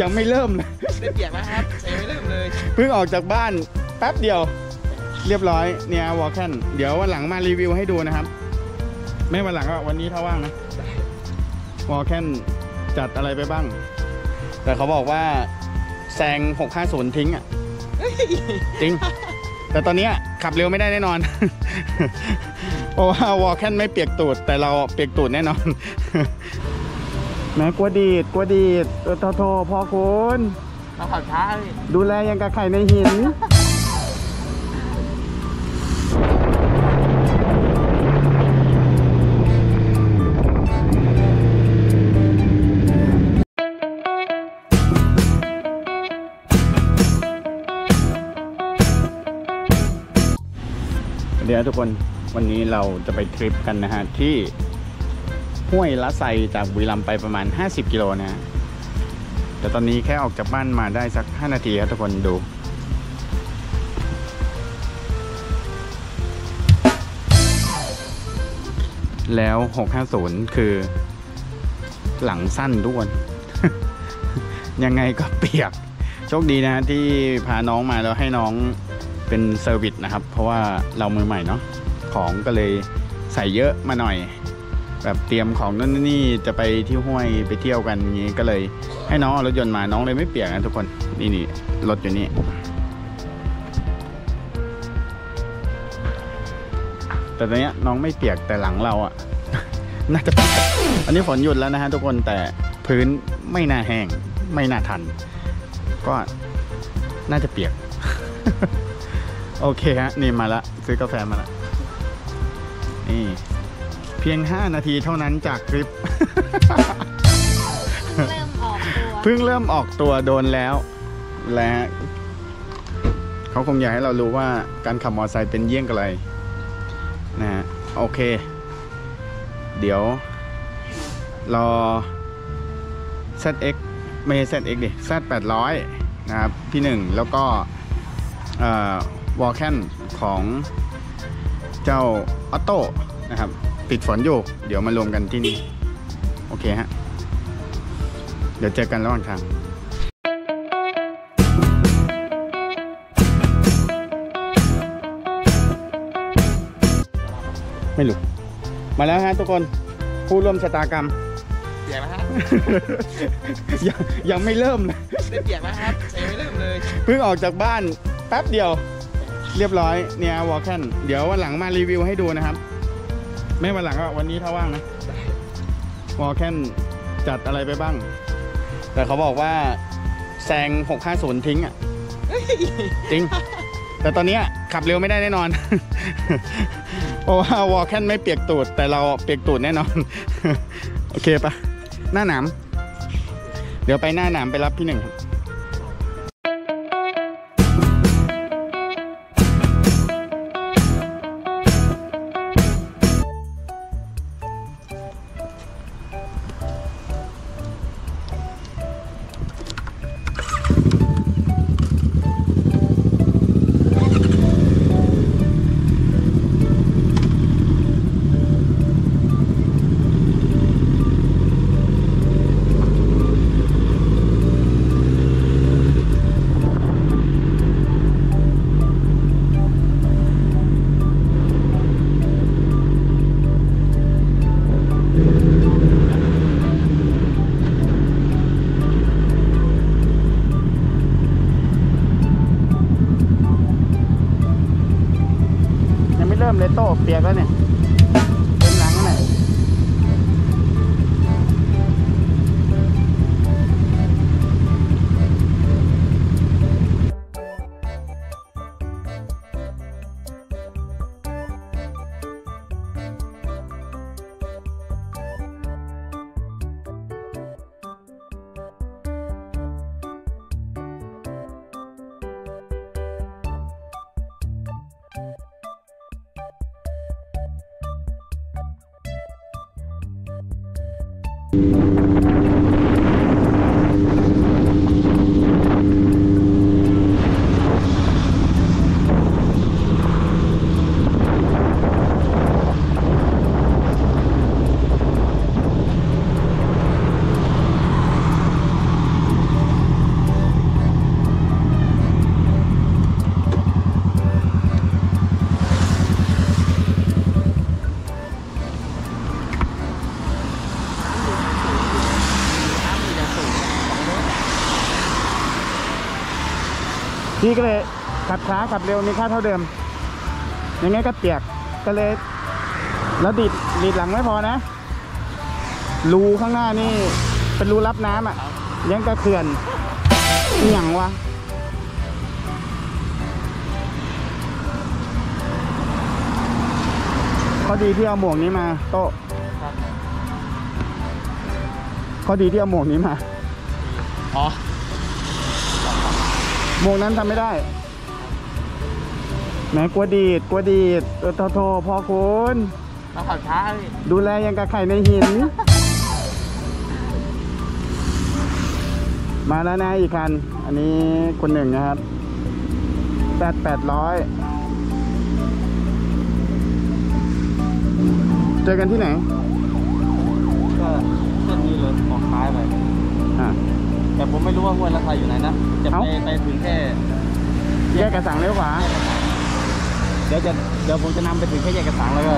ยังไม่เริ่มเลยไม่เปียกนะครับยังไม่เริ่มเลยเพิ่งออกจากบ้านแป๊บเดียวเรียบร้อยเนี่ยวอลแคนเดี๋ยววันหลังมารีวิวให้ดูนะครับไม่วันหลังก็วันนี้ถ้าว่างนะวอลแคนจัดอะไรไปบ้างแต่เขาบอกว่าแซง650ทิ้งอ่ะจริงแต่ตอนนี้ขับเร็วไม่ได้แน่นอนเพราะว่าวอลแคนไม่เปียกตูดแต่เราเปียกตูดแน่นอนนะกลัวดีดกลัวดีดโทรพอคุณเราขับช้าดูแลยังกระไข่ในหินเดี๋ยวทุกคนวันนี้เราจะไปทริปกันนะฮะที่ห้วยละไซจากบุรีรัมย์ไปประมาณ50กิโลนะแต่ตอนนี้แค่ออกจากบ้านมาได้สัก5นาทีครับทุกคนดูแล้ว650คือหลังสั้นทุกคน ยังไงก็เปียกโชคดีนะที่พาน้องมาแล้วให้น้องเป็นเซอร์วิสนะครับเพราะว่าเรามือใหม่เนาะของก็เลยใส่เยอะมาหน่อยแบบเตรียมของนั่นนี่จะไปที่ห้วยไปเที่ยวกันอย่างนี้ก็เลยให้น้องเอารถยนต์มาน้องเลยไม่เปียกนะทุกคนนี่รถอยู่นี่แต่ตอนนี้น้องไม่เปียกแต่หลังเราอ่ะ น่าจะเปียกอันนี้ฝนหยุดแล้วนะฮะทุกคนแต่พื้นไม่น่าแห้งไม่น่าทันก็น่าจะเปียก โอเคฮะนี่มาละซื้อกาแฟมาละนี่เพียง5นาทีเท่านั้นจากคลิปเพิ่งเริ่มออกตัวโดนแล้วและเขาคงอยากให้เรารู้ว่าการขับมอเตอร์ไซค์เป็นเยี่ยงอะไรนะฮะโอเคเดี๋ยวรอ ZX ไม่ใช่ ZX ดิ Z800 นะครับพี่หนึ่งแล้วก็วอลแคนของเจ้าออโต้นะครับปิดฝนอยู่เดี๋ยวมารวมกันที่นี่โอเคฮะเดี๋ยวเจอกันระหว่างทางไม่รู้มาแล้วฮะทุกคนผู้ร่วมชะตากรรมเปียกไหมฮะ ยังไม่เริ่มเลยไม่เปียกนะครับยังไม่เริ่มเลยเพิ่งออกจากบ้านแป๊บเดียวเรียบร้อยเนี่ยวอลแคนเดี๋ยววันหลังมารีวิวให้ดูนะครับไม่วันหลังก็วันนี้ถ้าว่างนะวอลแคนจัดอะไรไปบ้างแต่เขาบอกว่าแซง650ทิ้งอ่ะ จริงแต่ตอนนี้ขับเร็วไม่ได้แน่นอน เพราะว่าวอลแคนไม่เปียกตูดแต่เราเปียกตูดแน่นอน โอเคปะหน้าหนามเดี๋ยวไปหน้าหนามไปรับพี่หนึ่งครับเลโต้เปียกแล้วเนี่ยเต็มหลังเลย พี่ก็เลยขับช้าขับเร็วมีค่าเท่าเดิมอย่างเงี้ยก็เปียกก็เลยแล้วดีดหลังไม่พอนะรูข้างหน้านี่เป็นรูรับน้ำอ่ะยังกระเขื่อนเหนียงวะข้อดีที่เอาหมวกนี้มาโต๊ะข้อดีที่เอาหมวกนี้มาอ๋อหมวกนั้นทำไม่ได้แหมกลัวดีดโทพอคุณเราขับช้าดูแลยังกระไข่ในหิน มาแล้วนะอีกคันอันนี้คนหนึ่งนะครับ800 เจอกันที่ไหนก็เส้นนี้เลยออกซ้ายไปแต่ผมไม่รู้ว่าห้วยละไทยอยู่ไหนนะจะไปถึงแค่กระสังเลี้ยวขวาเดี๋ยวผมจะนำไปถึงแค่แยกกระสังแล้วก็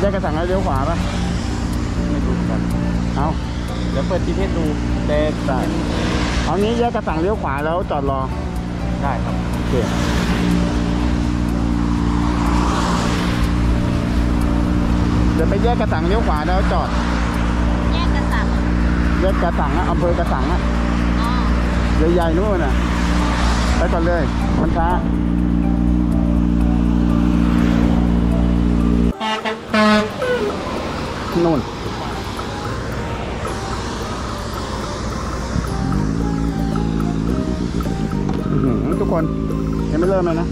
แยกกระสังแล้วเลี้ยวขวาป่ะไม่รู้กันเอาเดี๋ยวเปิดจีพีเอสดูแต่เอางี้แยกกระสังเลี้ยวขวาแล้วจอดรอได้ครับโอเคเดี๋ยวไปแยกกระสังเลี้ยวขวาแล้วจอดแยกกระสังอะอำเภอกระสังอะใหญ่ๆนู่นน่ะไปก่อนเลยมันช้านู่นทุกคนยังไม่เริ่มเลยนะ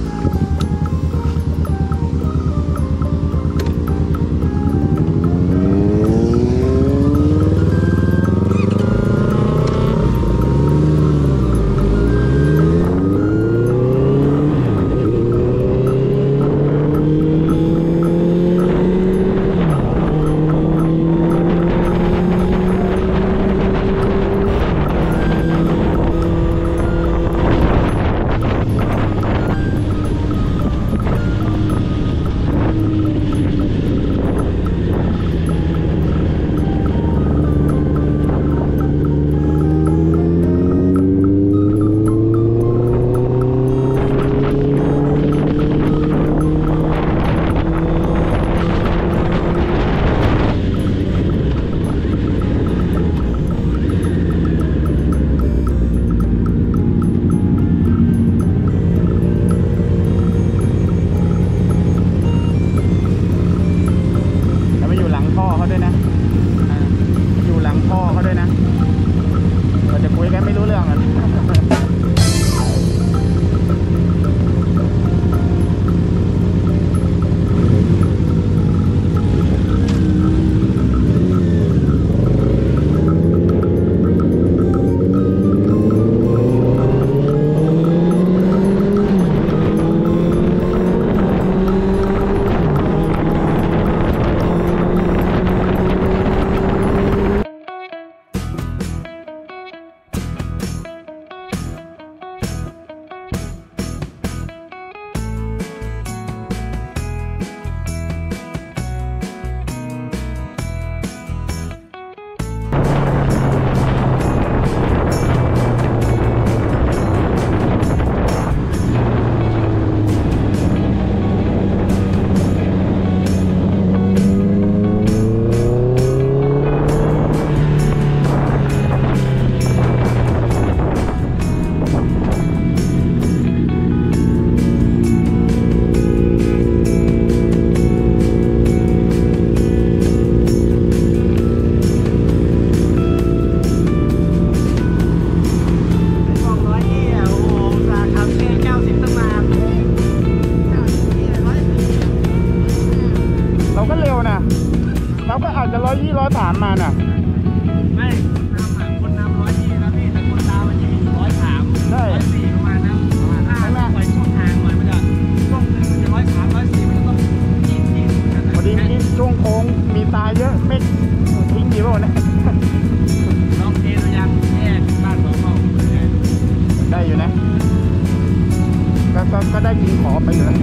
ก็ได้กินขอไปเลย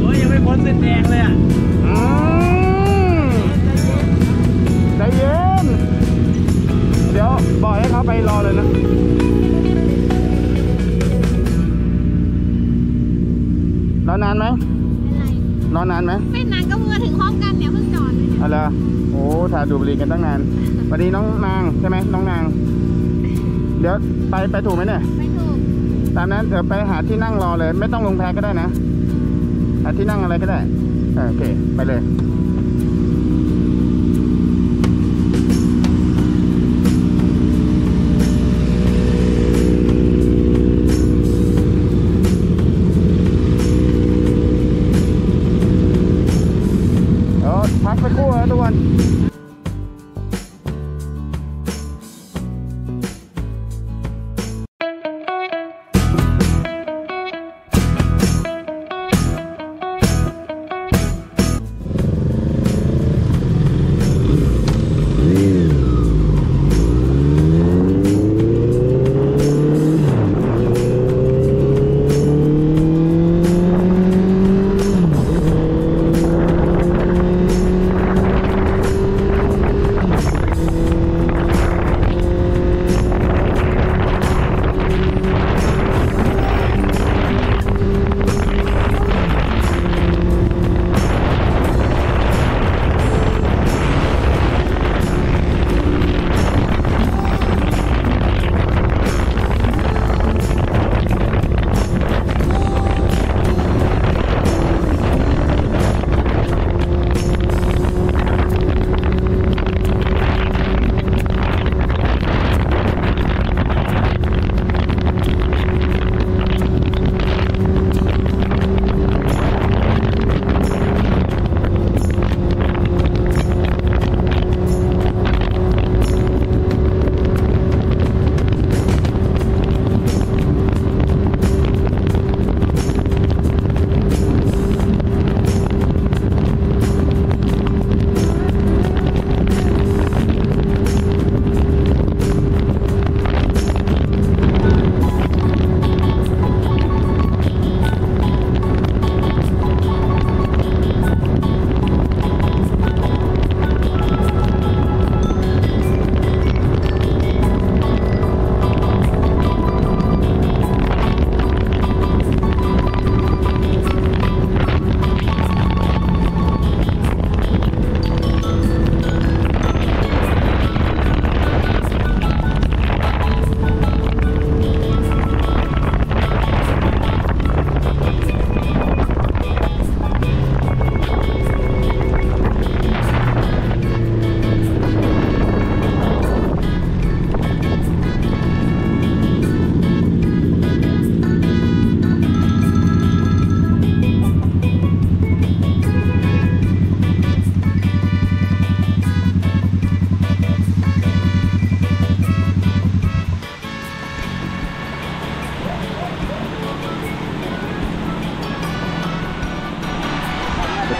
โอ้ยยังไม่พ้นเส้นแดงเลยอ่ะใจเย็นเดี๋ยวบอกให้เขาไปรอเลยนะ นอนนานไหมนอนนานไหมไม่นานก็มาถึงพร้อมกันเนี่ยเพิ่งจอดเลยเนี่ยอะไรโอ้ถ่ายดูบุหรี่กันตั้งนานวันนี้น้องนางใช่ไหมน้องนางเดี๋ยวไปถูกไหมเนี่ยไปถูกตามนั้นเดี๋ยวไปหาที่นั่งรอเลยไม่ต้องลงแพก็ได้นะหาที่นั่งอะไรก็ได้โอเคไปเลยพักไปคู่นะทุกคน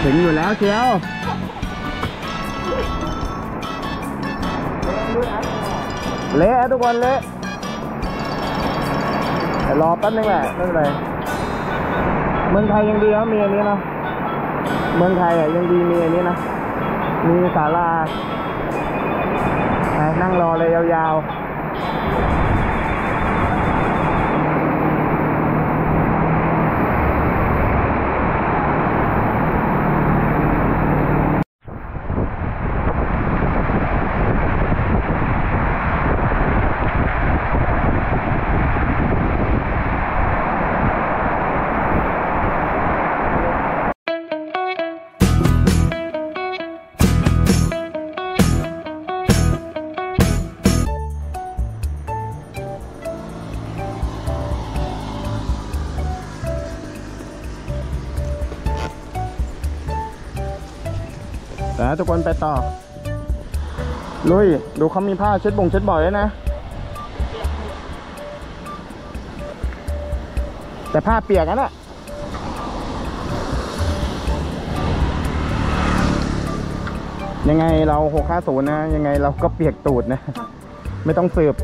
ถึงอยู่แล้วเชียวเละทุกคนเละรอแป๊บนึงแหละไม่เป็นไรเมืองไทยยังดีนะมีอันนี้นะเมืองไทยยังดีมีอันนี้นะมีศาลานั่งรอเลยยาวๆนะทุกคนไปต่อลุยดูเขามีผ้าเช็ดบ่งเช็ดบ่อยด้วยนะแต่ผ้าเปียกนั่นแหละยังไงเรา650นะยังไงเราก็เปียกตูดนะไม่ต้องสืบ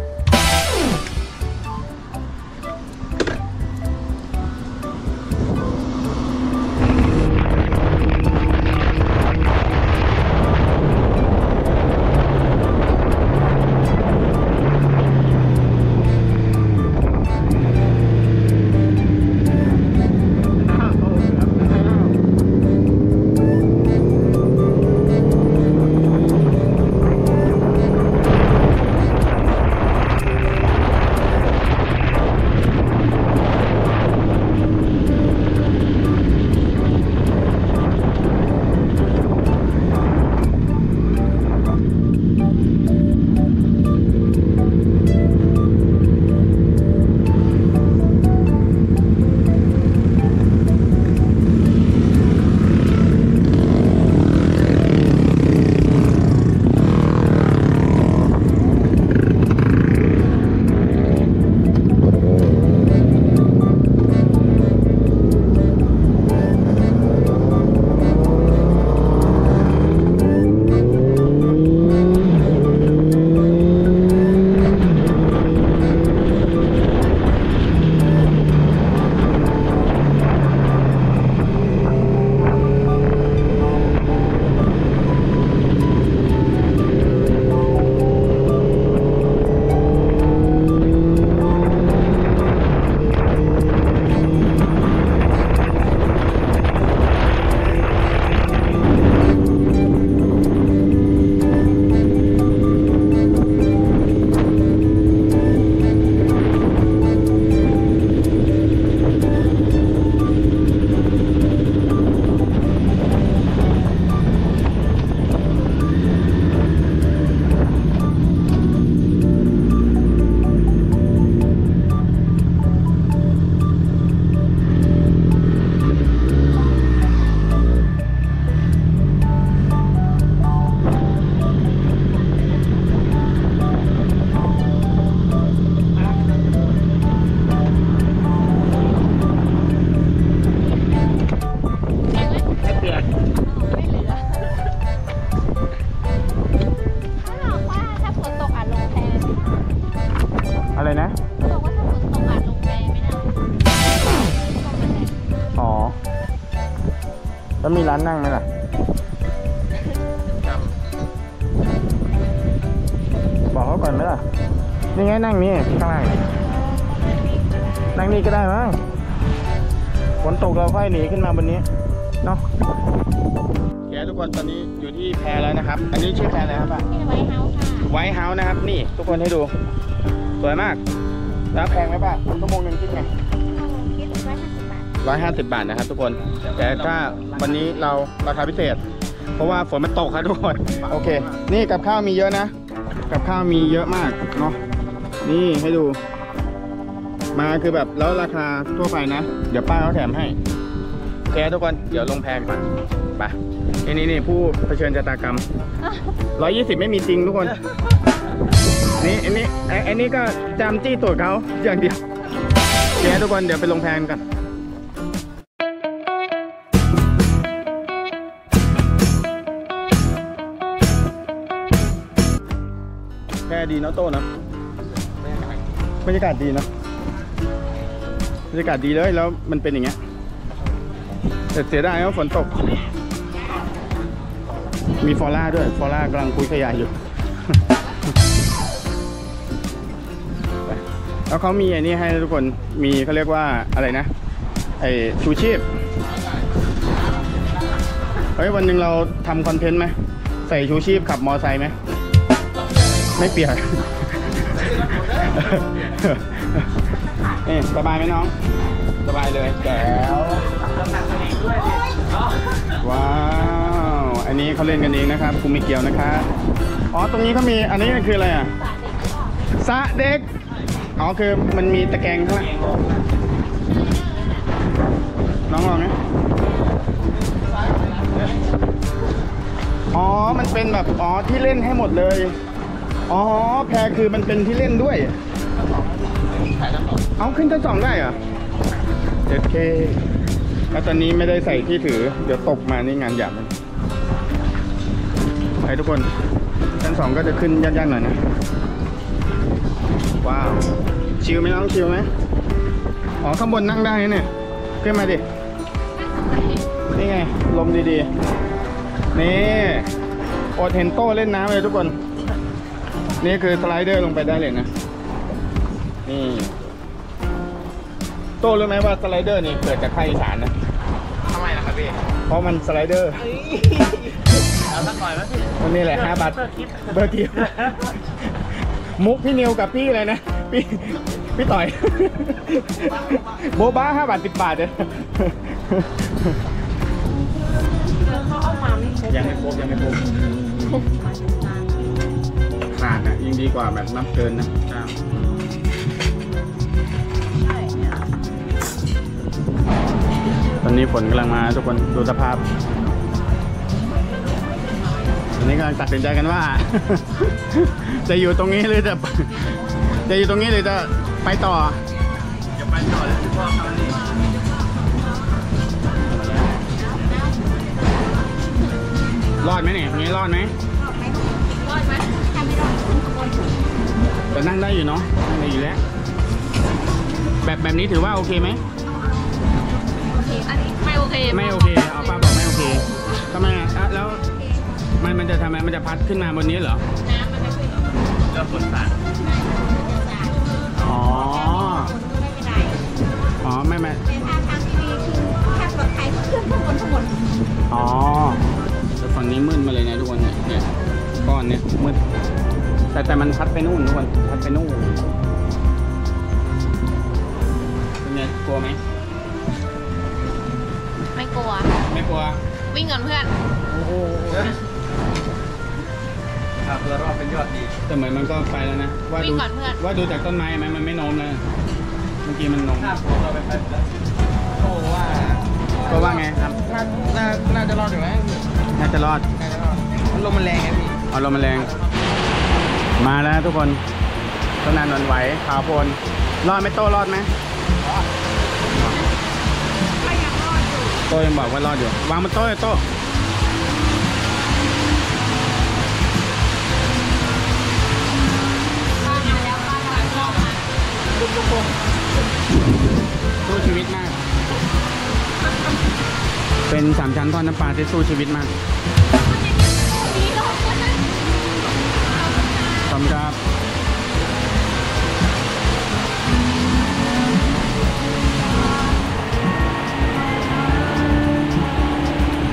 แล้วมีร้านนั่งไหมล่ะบอกเขาก่อนไหมล่ะนี่ไงนั่งนี่ข้างล่างนั่งนี่ก็ได้มั้งฝนตกเราค่อยหนีขึ้นมาบนนี้เนาะแกทุกคนตอนนี้อยู่ที่แพแล้วนะครับอันนี้ชื่อแพอะไรครับชื่อไวท์เฮาส์ค่ะไวท์เฮาส์นะครับนี่ทุกคนให้ดูสวยมากแล้วแพงไหมป่ะชั่วโมงนึงคิดไง150 บาทนะครับทุกคนแต่ถ้าวันนี้เราราคาพิเศษเพราะว่าฝนมันตกครับทุกคนโอเคนี่กับข้าวมีเยอะนะกับข้าวมีเยอะมากเนาะนี่ให้ดูมาคือแบบแล้วราคาทั่วไปนะเดี๋ยวป้าเขาแถมให้แกทุกคนเดี๋ยวลงแพงกันไปนี่ผู้เผชิญชะตากรรม120ไม่มีจริงทุกคนนี่อันนี้ก็จำจี้ตัวเขาอย่างเดียวแกทุกคนเดี๋ยวไปลงแพงกันแค่ดีนะโต้นะบรรยากาศดีนะบรรยากาศดีเลยแล้วมันเป็นอย่างเงี้ยแต่เสียดายว่าฝนตกมีฟอร่าด้วยฟอร่ากำลังคุยขยายอยู่ แล้วเขามีไอ้นี่ให้ทุกคนมีเขาเรียกว่าอะไรนะไอ้ชูชีพเฮ้ยวันหนึ่งเราทำคอนเทนต์ไหมใส่ชูชีพขับมอไซค์ไหมไม่เปียก นี่สบายไหมน้องสบายเลยแก้วว้าวอันนี้เขาเล่นกันเองนะครับกูไม่เกี่ยวนะครับอ๋อตรงนี้ก็มีอันนี้คืออะไรอ่ะสระเด็กอ๋อคือมันมีตะแกรงข้างล่างน้องลองไหมอ๋อมันเป็นแบบอ๋อที่เล่นให้หมดเลยอ๋อแพรคือมันเป็นที่เล่นด้วยเอาขึ้นชั้นสองได้เหรอเด็ดเคแล้วตอนนี้ไม่ได้ใส่ที่ถือเดี๋ยวตกมานี่งานหยาบไปทุกคนชั้นสองก็จะขึ้นยากๆหน่อยนะว้าวชิลไหมน้องชิลไหมอ๋อข้างบนนั่งได้เนี่ยขึ้นมาดินี่ไงลมดีๆนี่อดเห็นโต้เล่นน้ำเลยทุกคนนี่คือสไลเดอร์ลงไปได้เลยนะนี่โต้รู้ไหมว่าสไลเดอร์นี่เกิดจากภาคอีสานนะทำไมล่ะครับพี่เพราะมันสไลเดอร์เอาสักหน่อยไหมพี่วันนี้แหละ5 บาทเบอร์ทิปมุกพี่นิวกับพี่อะไรนะพี่ต่อยโบบ้า5 บาท 10 บาทเลยยังไม่ครบขาดนะยิ่งดีกว่าแบบนับเกินนะตอนนี้ฝนกำลังมาทุกคนดูสภาพตอนนี้กำลังตัดสินใจกันว่า จะอยู่ตรงนี้หรือจะอยู่ตรงนี้หรือจะไปต่อจะไปต่อเลยที่พ่อทำนี่รอดไหมเนี่ยนี้รอดไหมแต่นั่งได้อยู่เนาะนั่งได้อยู่แล้วแบบนี้ถือว่าโอเคไหมโอเคอันนี้ไม่โอเคไม่โอเคเอาป้าบอกไม่โอเคทำไมอ่ะแล้วมันจะทำไมมันจะพัดขึ้นมาบนนี้เหรอน้ำมันจะขึ้นแล้วฝนสาดอ๋ออ๋อไม่เป็นทางที่ดีคือถ้าปลอดภัยขึ้นข้างบนอ๋อแต่ฝั่งนี้มืดมาเลยนะทุกคนเนี่ยก้อนเนี่ยมืดแต่มันพัดไปนู่นทุกคนพัดไปนู่นเป็นไงกลัวไหมไม่กลัววิ่งก่อนเพื่อนโอ้โหขับเรือรอบเป็นยอดดีแต่เหมือนมันก็ไปแล้วนะวิ่งก่อนเพื่อนว่าดูจากต้นไม้ไหมมันไม่โน้มเลยเมื่อกี้มันโน้มเราไปแล้วโอ้ว่าไงครับน่าจะรอดอยู่ไหมน่าจะรอดมันลมมันแรงไงพี่อ๋อลมมันแรงมาแล้วทุกคนต้นนานนอนไหวขาวโพนรอดไม่โต้รอดไหมก็ยังรอดอยู่โต้ยังบอกว่ารอดอยู่วางมันโต้เลยโต้สู้ชีวิตมาก เป็น3ชั้นทอดน้ำปลาที่สู้ชีวิตมากขอบคุณครับสง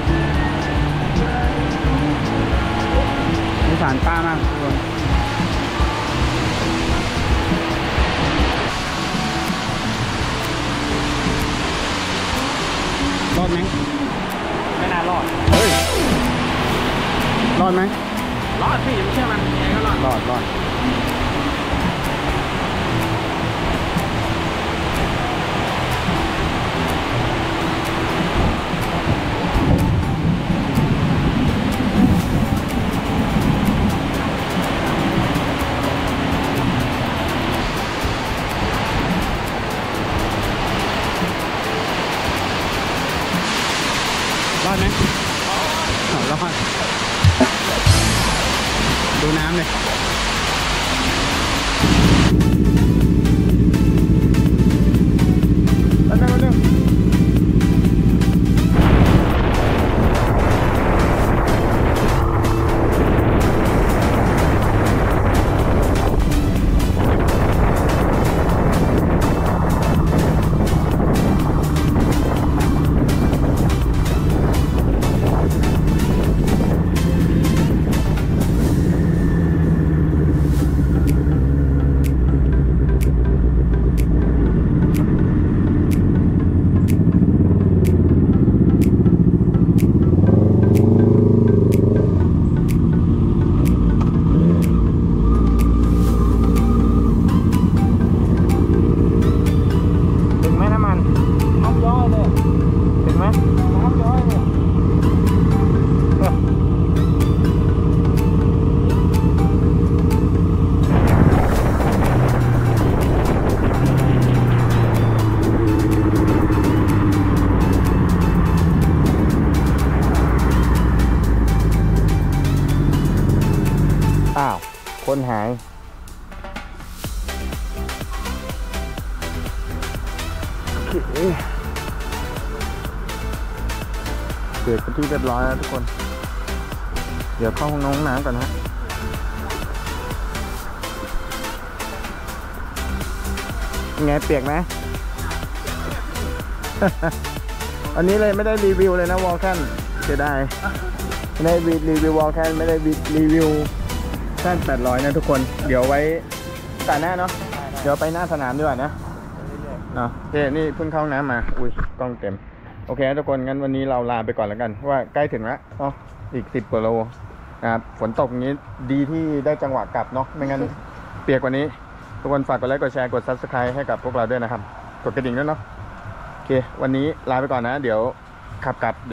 สารป้ามากทุกคนรอดไหมไม่น่ารอดเฮ้ยรอดไหมรอดพี่ไม่เชื่อมันยังไงก็รอดรอดไหมแล้วก็ดูน้ำเลยคนหายเกิดเป็นที่เรียบร้อยแล้วทุกคนเดี๋ยวเข้าห้องน้ำก่อนนะไงเปียกไหม อันนี้เลยไม่ได้รีวิวเลยนะวอลแคนจะได้ไม่ได้รีวิววอลแคนไม่ได้รีวิวสั้น800นะทุกคนเดี๋ยวไว้สาหน้าเนาะเดี๋ยวไปหน้าสนามด้วยนะเนาะเฮ้นี่เพิ่งเข้าน้ำมาอุ้ยกล้องเต็มโอเคทุกคนงั้นวันนี้เราลาไปก่อนแล้วกันว่าใกล้ถึงละอ๋ออีก10กว่าโลนะครับฝนตกนี้ดีที่ได้จังหวะกลับเนาะไม่งั้นเปียกกว่านี้ทุกคนฝากกดไลค์กดแชร์กด Subscribe ให้กับพวกเราด้วยนะครับกดกระดิ่งด้วยเนาะโอเควันนี้ลาไปก่อนนะเดี๋ยวขับกลับ